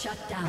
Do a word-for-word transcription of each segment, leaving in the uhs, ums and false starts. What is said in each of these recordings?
Shut down.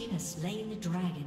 team has slain the dragon.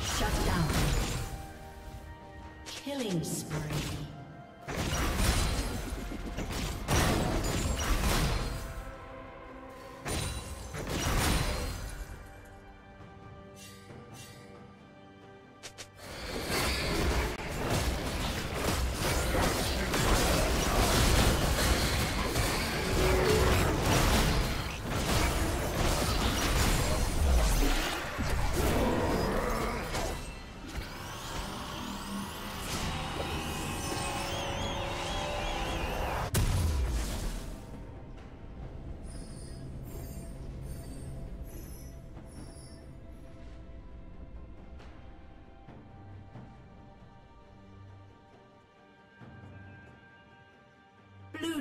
Shut down. Killing spree. Blue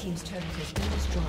Team's turret has been destroyed.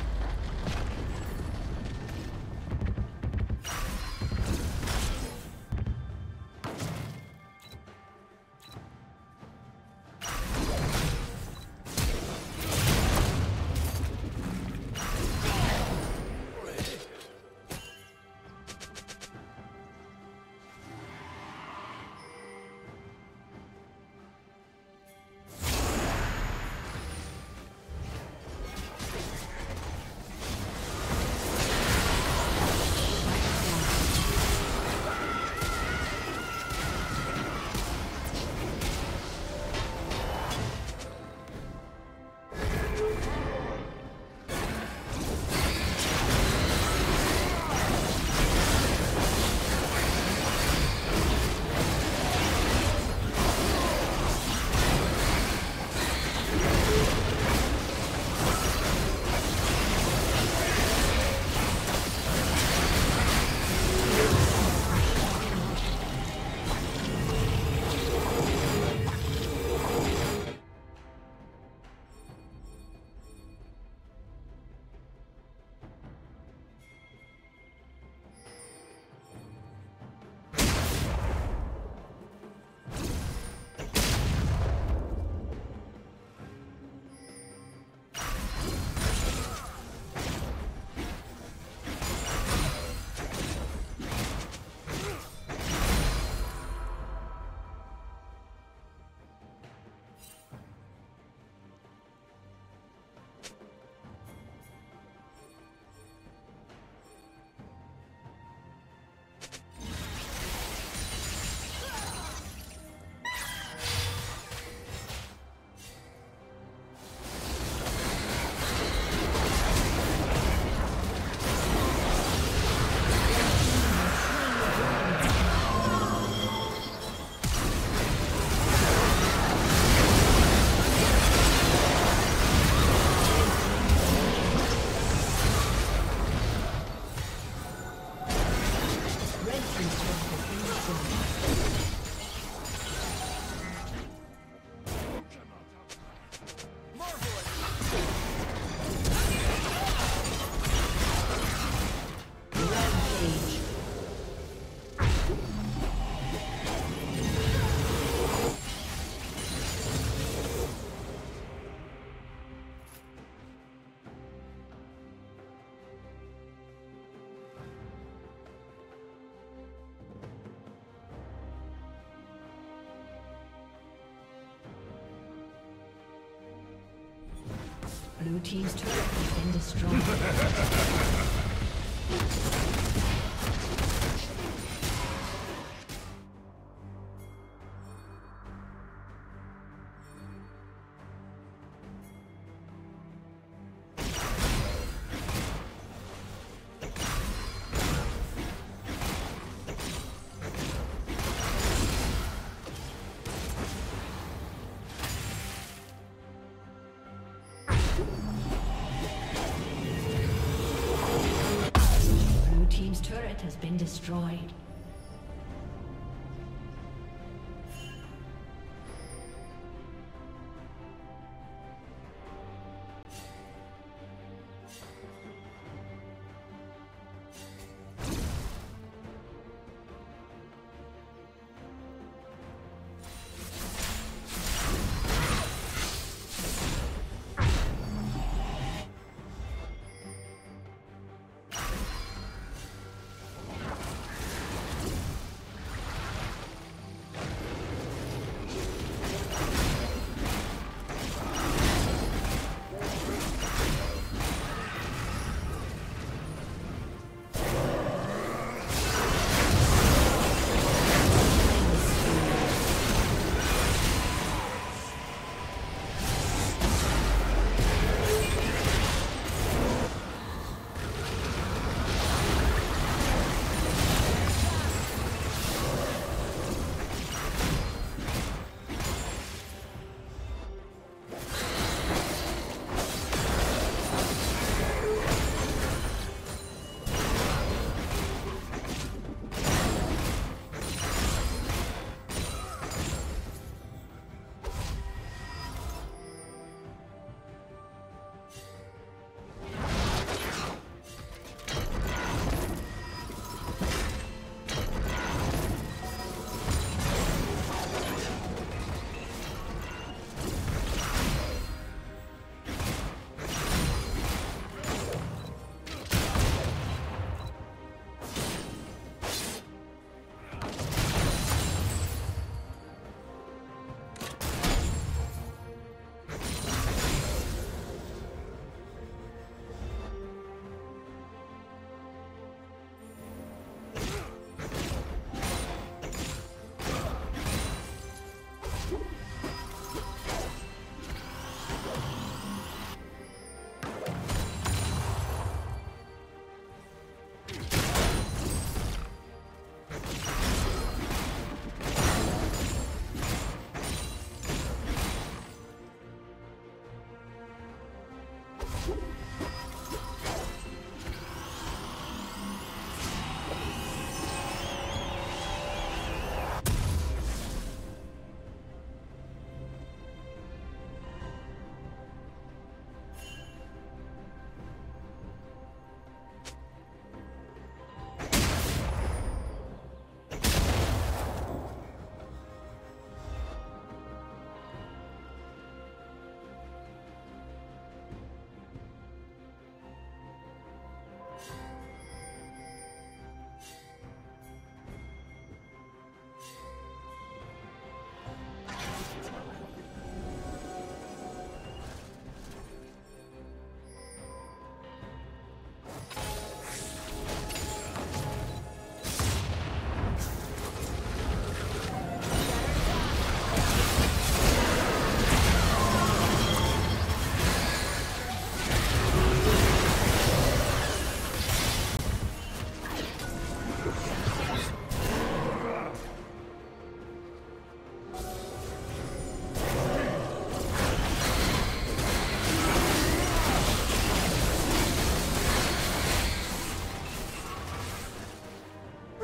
Blue team's turret has been destroyed. Has been destroyed.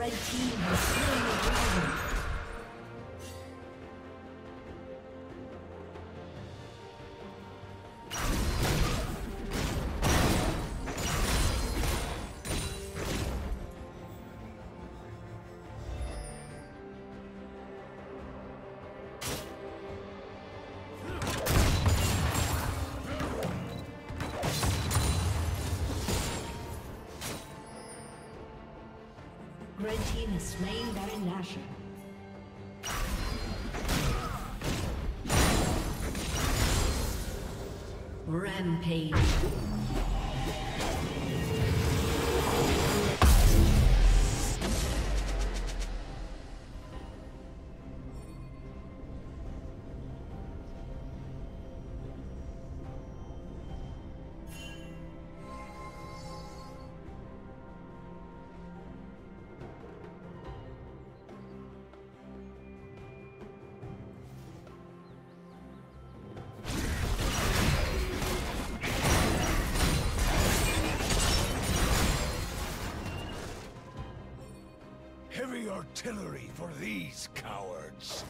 Red team has slain the dragon. Red team is slain Baron Nashor. Rampage. Artillery for these cowards.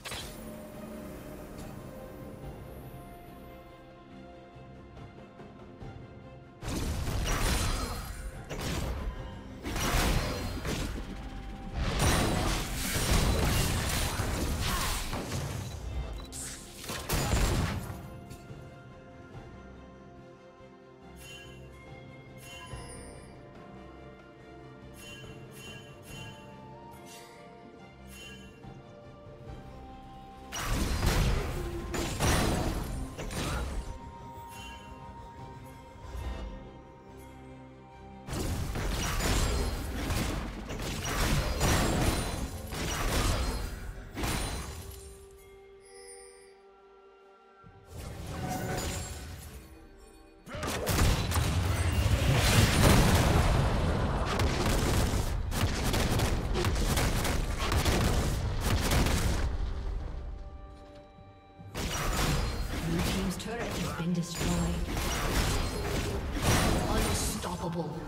Destroyed. Unstoppable.